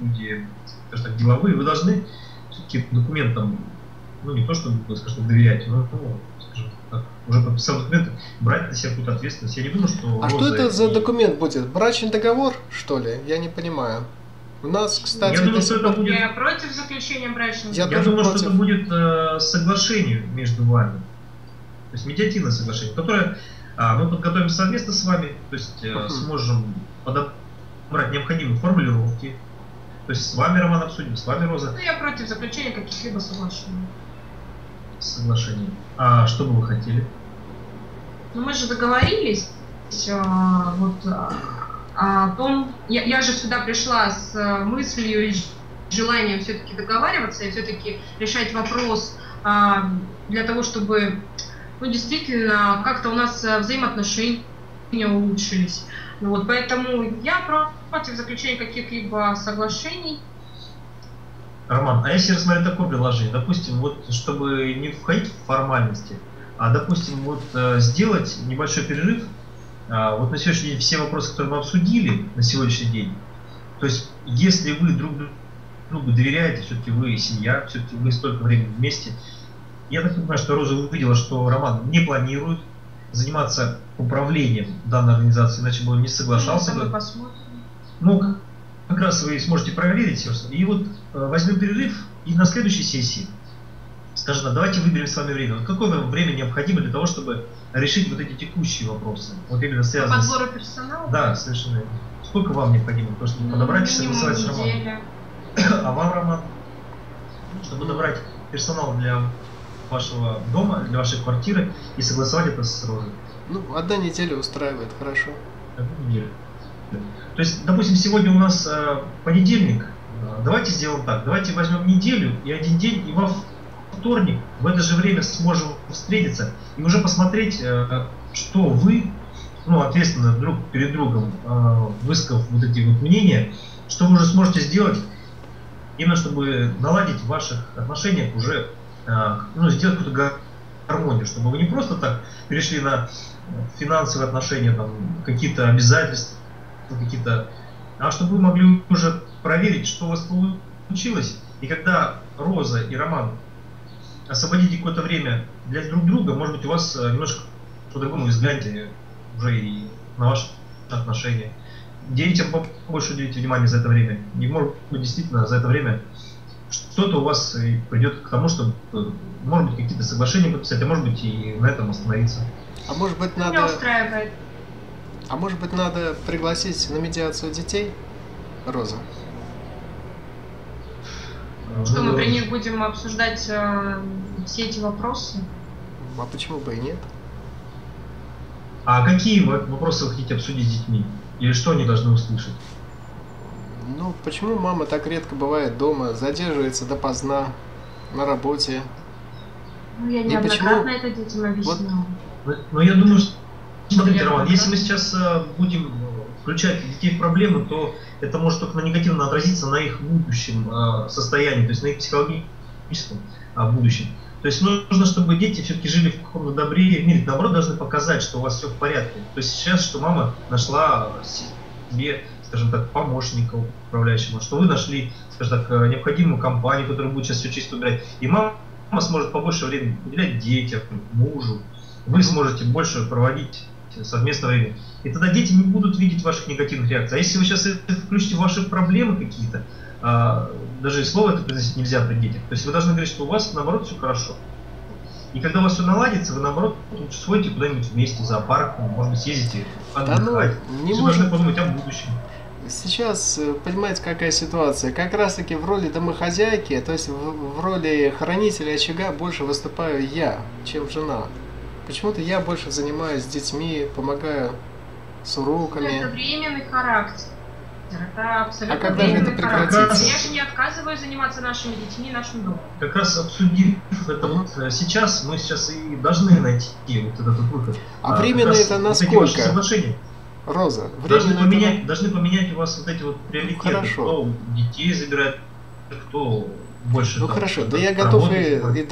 люди, скажем так, деловые, вы должны все-таки документам, ну не то, чтобы, скажем, доверять, но, скажем так, уже подписал документы, брать на себя какую-то ответственность. Я не думаю, что... А что это за документ будет? Брачный договор, что ли? Я не понимаю. У нас, кстати... Я думаю, что это будет... Я против заключения брачного договора. Я думаю, что это будет соглашение между вами. То есть медиативное соглашение, которое мы подготовим совместно с вами, то есть сможем подобрать необходимые формулировки. То есть с вами, Роман, обсудим, с вами, Роза. Я против заключения каких-либо соглашений. Соглашений. А что бы вы хотели? Ну мы же договорились о том, я же сюда пришла с мыслью и желанием все-таки договариваться и все-таки решать вопрос для того, чтобы действительно как-то у нас взаимоотношения улучшились. Вот, поэтому я против заключения каких-либо соглашений. Роман, а если рассмотреть такое предложение, допустим, чтобы не входить в формальности, а, допустим, сделать небольшой перерыв, на сегодняшний день все вопросы, которые мы обсудили на сегодняшний день, то есть если вы друг другу доверяете, все-таки вы семья, все-таки вы столько времени вместе, я так понимаю, что Роза увидела, что Роман не планирует заниматься управлением данной организации, иначе бы он не соглашался. Ну, как раз вы сможете проверить. И возьмем перерыв, и на следующей сессии, скажем, давайте выберем с вами время. Какое вам время необходимо для того, чтобы решить эти текущие вопросы? Именно связанные с... подбором персонала? Да, совершенно. Сколько вам необходимо, чтобы подобрать и согласовать с Романом? А вам, Роман, чтобы подобрать персонал для вашего дома, для вашей квартиры и согласовать это с Розой? Ну, одна неделя устраивает, хорошо. Одну неделю. То есть, допустим, сегодня у нас понедельник. Давайте сделаем так. Давайте возьмем неделю и один день, и во вторник в это же время сможем встретиться и уже посмотреть, что вы, ответственно друг перед другом, высказав эти мнения, что вы уже сможете сделать, именно чтобы наладить в ваших отношениях уже, сделать какую-то гармонию, чтобы вы не просто так перешли на финансовые отношения, какие-то обязательства, а чтобы вы могли уже проверить, что у вас получилось. И когда Роза и Роман освободите какое-то время для друг друга, может быть, у вас немножко по-другому взгляните уже и на ваши отношения. Детям больше уделите внимание за это время. И, может быть, действительно за это время что-то у вас придет к тому, что, может быть, какие-то соглашения подписать, а может быть, и на этом остановиться. А может быть, надо... надо пригласить на медиацию детей, Роза? Что мы при них будем обсуждать все эти вопросы? А почему бы и нет? А какие вопросы вы хотите обсудить с детьми? Или что они должны услышать? Ну, почему мама так редко бывает дома, задерживается допоздна на работе? Ну, я неоднократно это детям объясняла. Но я думаю, что... Смотрите, Роман, если мы сейчас будем включать детей в проблемы, то это может только негативно отразиться на их будущем состоянии, то есть на их психологическом будущем. То есть нужно, чтобы дети все-таки жили в каком-то добре, в мире. Добро должны показать, что у вас все в порядке. То есть сейчас, что мама нашла себе, скажем так, помощника управляющего, что вы нашли, скажем так, необходимую компанию, которая будет сейчас все чисто убирать. И мама сможет побольше времени уделять детям, мужу. Вы сможете больше проводить совместное время. И тогда дети не будут видеть ваших негативных реакций. А если вы сейчас включите ваши проблемы какие-то, даже и слово это произносить нельзя при детях. То есть вы должны говорить, что у вас наоборот все хорошо. И когда у вас все наладится, вы наоборот сходите куда-нибудь вместе, в зоопарк, может быть, съездите отдыхать. Вы должны подумать о будущем. Сейчас, понимаете, какая ситуация? Как раз таки в роли домохозяйки, то есть в роли хранителя очага больше выступаю я, чем жена. Почему-то я больше занимаюсь с детьми, помогаю с уроками. Это временный характер. Это абсолютно временный характер. Я же не отказываюсь заниматься нашими детьми, нашим домом. Как раз обсудив это сейчас, мы сейчас и должны найти этот выход. А временно это насколько? Роза, должны поменять у вас эти приоритеты. Хорошо. Кто детей забирает, кто больше. Ну хорошо, да я готов и